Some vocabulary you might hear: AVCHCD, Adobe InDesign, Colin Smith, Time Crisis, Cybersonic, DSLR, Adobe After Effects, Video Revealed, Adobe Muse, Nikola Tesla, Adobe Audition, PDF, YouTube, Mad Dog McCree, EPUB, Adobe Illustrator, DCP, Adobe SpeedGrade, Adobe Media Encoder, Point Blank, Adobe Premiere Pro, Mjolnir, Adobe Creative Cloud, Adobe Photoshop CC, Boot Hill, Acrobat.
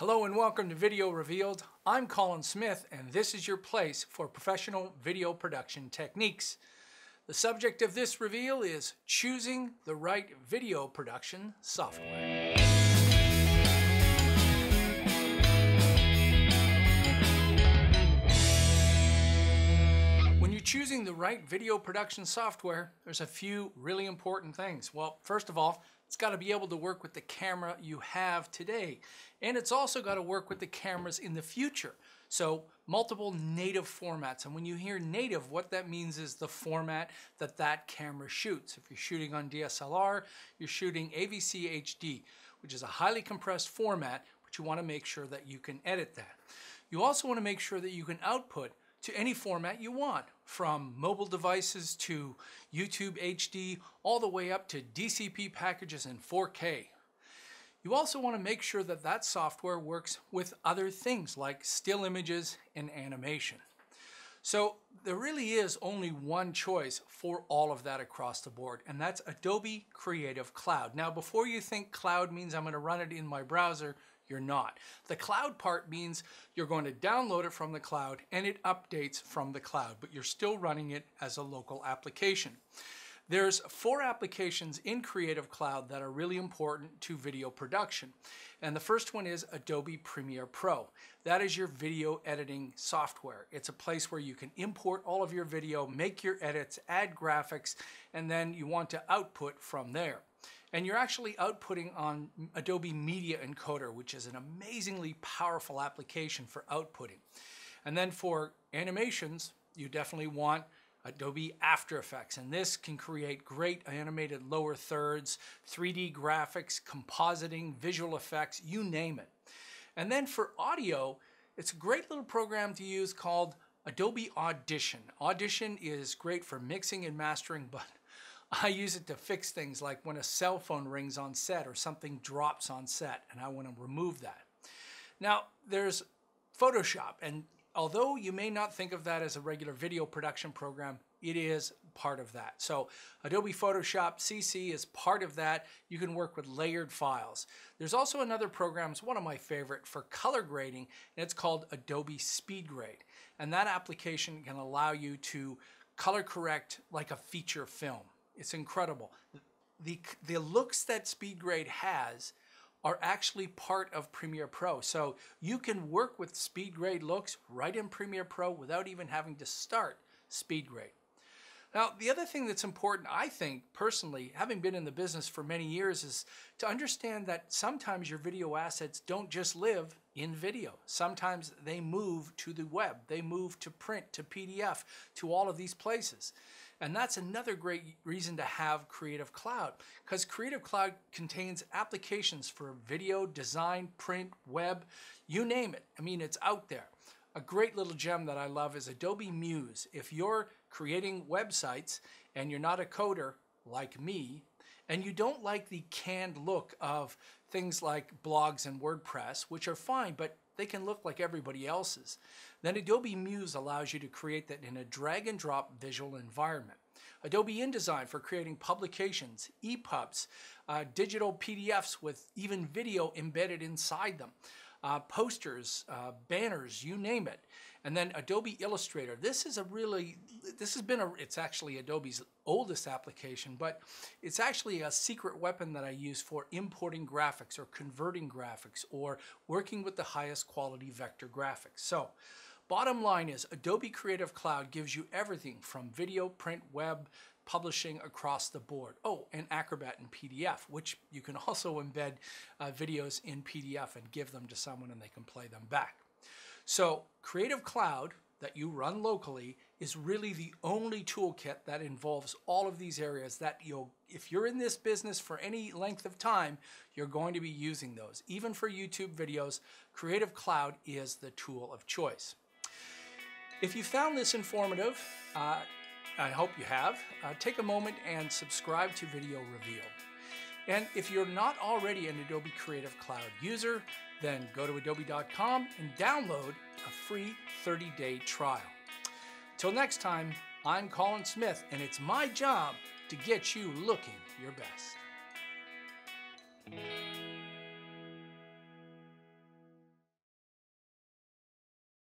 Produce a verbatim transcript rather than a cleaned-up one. Hello and welcome to Video Revealed. I'm Colin Smith and this is your place for professional video production techniques. The subject of this reveal is choosing the right video production software. When you're choosing the right video production software, there's a few really important things. Well, first of all, it's got to be able to work with the camera you have today. And it's also got to work with the cameras in the future. So multiple native formats. And when you hear native, what that means is the format that that camera shoots. If you're shooting on D S L R, you're shooting A V C H D, which is a highly compressed format, but you want to make sure that you can edit that. You also want to make sure that you can output to any format you want, from mobile devices to YouTube H D, all the way up to D C P packages and four K. You also want to make sure that that software works with other things like still images and animation. So there really is only one choice for all of that across the board, and that's Adobe Creative Cloud. Now, before you think cloud means I'm going to run it in my browser, you're not. The cloud part means you're going to download it from the cloud and it updates from the cloud, but you're still running it as a local application. There's four applications in Creative Cloud that are really important to video production. And the first one is Adobe Premiere Pro. That is your video editing software. It's a place where you can import all of your video, make your edits, add graphics, and then you want to output from there. And you're actually outputting on Adobe Media Encoder, which is an amazingly powerful application for outputting. And then for animations, you definitely want Adobe After Effects, and this can create great animated lower thirds, three D graphics, compositing, visual effects, you name it. And then for audio, it's a great little program to use called Adobe Audition. Audition is great for mixing and mastering, but I use it to fix things like when a cell phone rings on set or something drops on set, and I want to remove that. Now, there's Photoshop, and although you may not think of that as a regular video production program, it is part of that. So Adobe Photoshop C C is part of that. You can work with layered files. There's also another program, it's one of my favorite, for color grading, and it's called Adobe SpeedGrade. And that application can allow you to color correct like a feature film. It's incredible. The, the looks that SpeedGrade has are actually part of Premiere Pro. So you can work with SpeedGrade looks right in Premiere Pro without even having to start SpeedGrade. Now, the other thing that's important, I think, personally, having been in the business for many years, is to understand that sometimes your video assets don't just live in video. Sometimes they move to the web, they move to print, to P D F, to all of these places. And that's another great reason to have Creative Cloud, because Creative Cloud contains applications for video, design, print, web, you name it. I mean, it's out there. A great little gem that I love is Adobe Muse. If you're creating websites and you're not a coder like me, and you don't like the canned look of things like blogs and WordPress, which are fine, but they can look like everybody else's, then Adobe Muse allows you to create that in a drag and drop visual environment. Adobe InDesign for creating publications, E P U Bs, uh, digital P D Fs with even video embedded inside them, uh, posters, uh, banners, you name it. And then Adobe Illustrator. This is a really, this has been a, it's actually Adobe's oldest application, but it's actually a secret weapon that I use for importing graphics or converting graphics or working with the highest quality vector graphics. So bottom line is Adobe Creative Cloud gives you everything from video, print, web, publishing across the board. Oh, and Acrobat and P D F, which you can also embed uh, videos in P D F and give them to someone and they can play them back. So Creative Cloud that you run locally is really the only toolkit that involves all of these areas that you'll, if you're in this business for any length of time, you're going to be using those. Even for YouTube videos, Creative Cloud is the tool of choice. If you found this informative, uh, I hope you have, uh, take a moment and subscribe to Video Revealed. And if you're not already an Adobe Creative Cloud user, then go to adobe dot com and download a free thirty day trial. Till next time, I'm Colin Smith, and it's my job to get you looking your best.